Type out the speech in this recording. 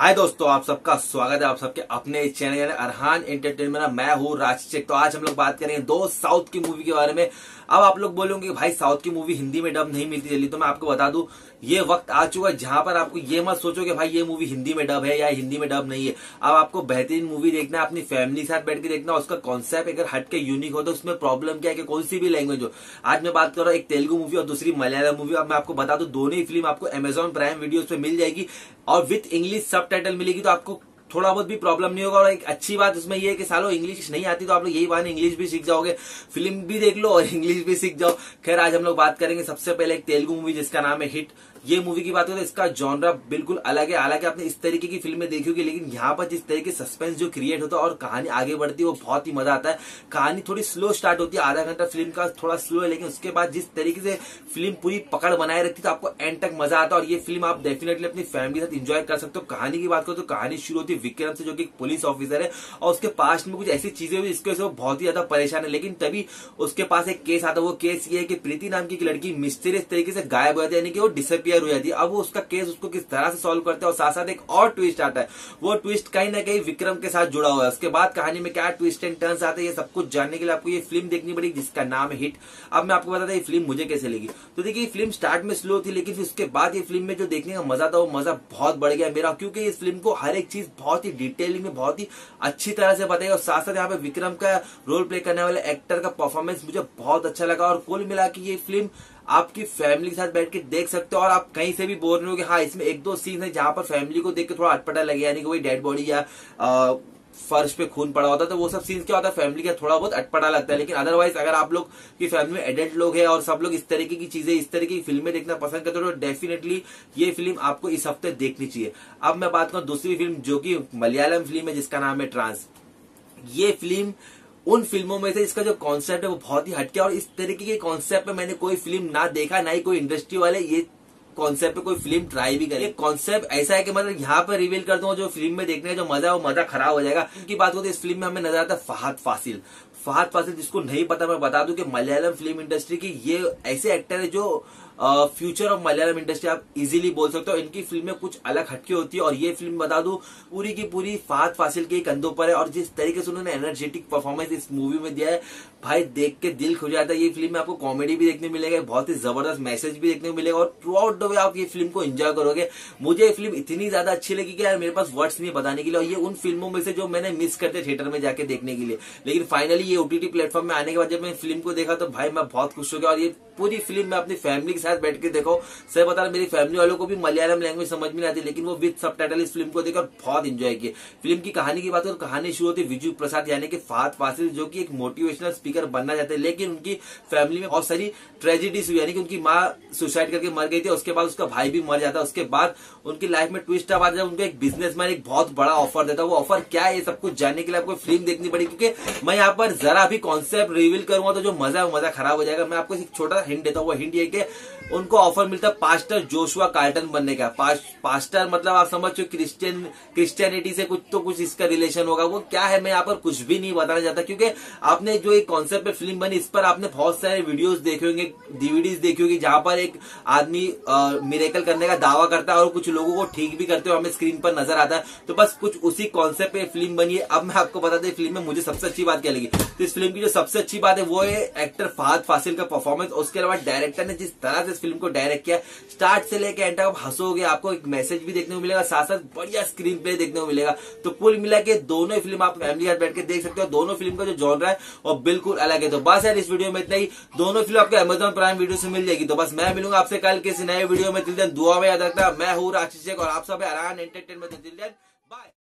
हाय दोस्तों, आप सबका स्वागत है आप सबके अपने चैनल यानी अरहान एंटरटेनमेंट। मैं हूँ राशेद शेख। तो आज हम लोग बात करेंगे दो साउथ की मूवी के बारे में। अब आप लोग बोलेंगे कि भाई साउथ की मूवी हिंदी में डब नहीं मिलती जल्दी, तो मैं आपको बता दूं ये वक्त आ चुका है जहां पर आपको ये मत सोचो कि भाई ये मूवी हिंदी में डब है या हिंदी में डब नहीं है। अब आपको बेहतरीन मूवी देखना है, अपनी फैमिली के साथ बैठ के देखना, उसका कॉन्सेप्ट अगर हटके यूनिक हो तो उसमें प्रॉब्लम क्या है कि कौन सी भी लैंग्वेज हो। आज मैं बात कर रहा हूँ एक तेलुगु मूवी और दूसरी मलयालम मूवी। अब मैं आपको बता दूं दोनों ही फिल्म आपको अमेजॉन प्राइम वीडियो पे मिल जाएगी और विथ इंग्लिश सब टाइटल मिलेगी, तो आपको थोड़ा बहुत भी प्रॉब्लम नहीं होगा। और एक अच्छी बात उसमें यह है कि सालों इंग्लिश नहीं आती तो आप लोग यही बात इंग्लिश भी सीख जाओगे, फिल्म भी देख लो और इंग्लिश भी सीख जाओ। खैर, आज हम लोग बात करेंगे सबसे पहले एक तेलुगु मूवी जिसका नाम है हिट। ये मूवी की बात करें तो इसका जॉनरा बिल्कुल अलग है। हालांकि आपने इस तरीके की फिल्में देखी होगी, लेकिन यहाँ पर जिस तरीके सस्पेंस जो क्रिएट होता है और कहानी आगे बढ़ती है वो बहुत ही मजा आता है। कहानी थोड़ी स्लो स्टार्ट होती है, आधा घंटा फिल्म का थोड़ा स्लो है, लेकिन उसके बाद जिस तरीके से फिल्म पूरी पकड़ बनाए रखती है तो आपको एंड तक मजा आता है। और ये फिल्म आप डेफिनेटली अपनी फैमिली के साथ एंजॉय कर सकते हो। कहानी की बात करो तो कहानी शुरू होती है विक्रम से, जो कि एक पुलिस ऑफिसर है और उसके पास में कुछ ऐसी चीजें हुई जिसकी वजह से वो बहुत ही ज्यादा परेशान है। लेकिन तभी उसके पास एक केस आता है। वो केस ये है कि प्रीति नाम की एक लड़की मिस्टीरियस तरीके से गायब हो जाती है, यानी कि वो डिसअपीयर हो जाती है। अब वो उसका केस उसको किस तरह से सॉल्व करता है और साथ साथ एक और ट्विस्ट आता है, वो ट्विस्ट कहीं ना कहीं विक्रम के साथ जुड़ा हुआ है। उसके बाद कहानी में क्या ट्विस्ट एंड टर्न्स आते हैं ये सब कुछ जानने के लिए आपको ये फिल्म देखनी पड़ेगी जिसका नाम है हिट। अब मैं आपको बताता हूं ये फिल्म मुझे कैसे लगी। तो देखिए, फिल्म स्टार्ट में स्लो थी, लेकिन उसके बाद ये फिल्म में जो देखने का मजा था वो मजा बहुत बढ़ गया मेरा, क्योंकि इस फिल्म को हर एक चीज बहुत ही डिटेलिंग में बहुत ही अच्छी तरह से बताई और साथ साथ यहाँ पे विक्रम का रोल प्ले करने वाले एक्टर का परफॉर्मेंस मुझे बहुत अच्छा लगा। और कुल मिला के ये फिल्म आपकी फैमिली के साथ बैठ के देख सकते हो और आप कहीं से भी बोर नहीं होगे। हाँ, इसमें एक दो सीन है जहां पर फैमिली को देख के थोड़ा अटपटा लगे, यानी कि वही डेड बॉडी या फर्श पे खून पड़ा होता है, तो वो सब सीन क्या होता है फैमिली का थोड़ा बहुत अटपटा लगता है। लेकिन अदरवाइज अगर आप लोग की फैमिली में एडल्ट लोग हैं और सब लोग इस तरीके की चीजें इस तरीके की फिल्में देखना पसंद करते हो तो डेफिनेटली ये फिल्म आपको इस हफ्ते देखनी चाहिए। अब मैं बात करूं दूसरी फिल्म जो कि मलयालम फिल्म है जिसका नाम है ट्रांस। ये फिल्म उन फिल्मों में से इसका जो कॉन्सेप्ट है वो बहुत ही हटके, और इस तरीके के कॉन्सेप्ट में मैंने कोई फिल्म ना देखा, ना ही कोई इंडस्ट्री वाले ये कॉन्सेप्ट पे कोई फिल्म ट्राई भी करे। कॉन्सेप्ट ऐसा है कि मतलब यहाँ पर रिवील कर दूं जो फिल्म में देखने का जो मजा है वो मजा खराब हो जाएगा। इनकी बात हो तो इस फिल्म में हमें नजर आता है फहद फासिल, जिसको नहीं पता मैं बता दूं कि मलयालम फिल्म इंडस्ट्री की ये ऐसे एक्टर है जो फ्यूचर ऑफ मलयालम इंडस्ट्री आप इजीली बोल सकते हो। इनकी फिल्म में कुछ अलग हटके होती है और ये फिल्म बता दूं पूरी की पूरी फहद फासिल के कंधों पर है। और जिस तरीके से उन्होंने एनर्जेटिक परफॉर्मेंस इस मूवी में दिया है, भाई देख के दिल खुश जाता है। ये फिल्म में आपको कॉमेडी भी देखने मिलेगा, बहुत ही जबरदस्त मैसेज भी देखने को मिलेगा और थ्रू आउट द वे आप ये फिल्म को एंजॉय करोगे। मुझे ये फिल्म इतनी ज्यादा अच्छी लगी कि यार मेरे पास वर्ड्स नहीं बताने के लिए, और ये उन फिल्मों में से जो मैंने मिस करते थिएटर में जाके देखने के लिए। लेकिन फाइनली ये ओटीटी प्लेटफॉर्म में आने के बाद जब मैंने फिल्म को देखा तो भाई मैं बहुत खुश हो गया। और ये पूरी फिल्म में अपनी फैमिली के साथ बैठ के देखो। सही बता रहा, मेरी फैमिली वालों को भी मलयालम लैंग्वेज समझ में आती, लेकिन वो विद सबटाइटल इस फिल्म को देखकर बहुत एंजॉय किए। फिल्म की कहानी की बात करें, कहानी शुरू होती है विजू प्रसाद यानी कि फहद फासिल, जो कि एक मोटिवेशनल स्पीकर बनना चाहते हैं, लेकिन उनकी फैमिली में बहुत सारी ट्रेजेडीज हुई, यानी कि उनकी माँ सुसाइड करके मर गई थी, उसके बाद उसका भाई भी मर जाता है। उसके बाद उनकी लाइफ में ट्विस्ट आता है जब उनको एक बिजनेसमैन एक बहुत बड़ा ऑफर देता है। वो ऑफर क्या है ये सब कुछ जानने के लिए आपको फिल्म देखनी पड़ेगी, क्योंकि मैं यहाँ पर जरा भी कॉन्सेप्ट रिवील करूंगा तो जो मजा है मजा खराब हो जाएगा। मैं आपको एक छोटा हिंट देता हूँ, वो हिंट ये कि उनको ऑफर मिलता है पास्टर जोशुआ कार्टन बनने का। पास्टर मतलब आप समझ चुके क्रिश्चियनिटी से कुछ तो कुछ इसका रिलेशन होगा। वो क्या है मैं यहाँ पर कुछ भी नहीं बताना चाहता, क्योंकि आपने जो एक कॉन्सेप्ट पे फिल्म बनी इस पर आपने बहुत सारे वीडियोस देखे होंगे, डीवीडीज देखी होगी, जहां पर एक आदमी मिरेकल करने का दावा करता है और कुछ लोगों को ठीक भी करते हुए हमें स्क्रीन पर नजर आता है। तो बस कुछ उसी कॉन्सेप्ट पे फिल्म बनी है। अब मैं आपको बता दें फिल्म में मुझे सबसे अच्छी बात क्या लगी, तो इस फिल्म की जो सबसे अच्छी बात है वो है एक्टर फहद फासिल का परफॉर्मेंस। उसके अलावा डायरेक्टर ने जिस तरह से फिल्म को डायरेक्ट किया, स्टार्ट से लेकर एंड तक आप हंसोगे, आपको एक मैसेज भी देखने को मिलेगा, साथ साथ बढ़िया स्क्रीन प्ले देखने को मिलेगा। तो कुल मिला के दोनों फिल्म आप फैमिली के साथ बैठ के देख सकते हो। दोनों फिल्म का जो जॉनर है वो बिल्कुल अलग है। तो बस यार इस वीडियो में इतना ही। दोनों फिल्म आपको अमेजॉन प्राइम वीडियो से मिल जाएगी। तो बस मैं मिलूंगा आपसे कल किसी नए वीडियो में। दिल दुआ में याद रखना, मैं हूँ राशेद शेख और आप सब अरहान एंटरटेनमेंट।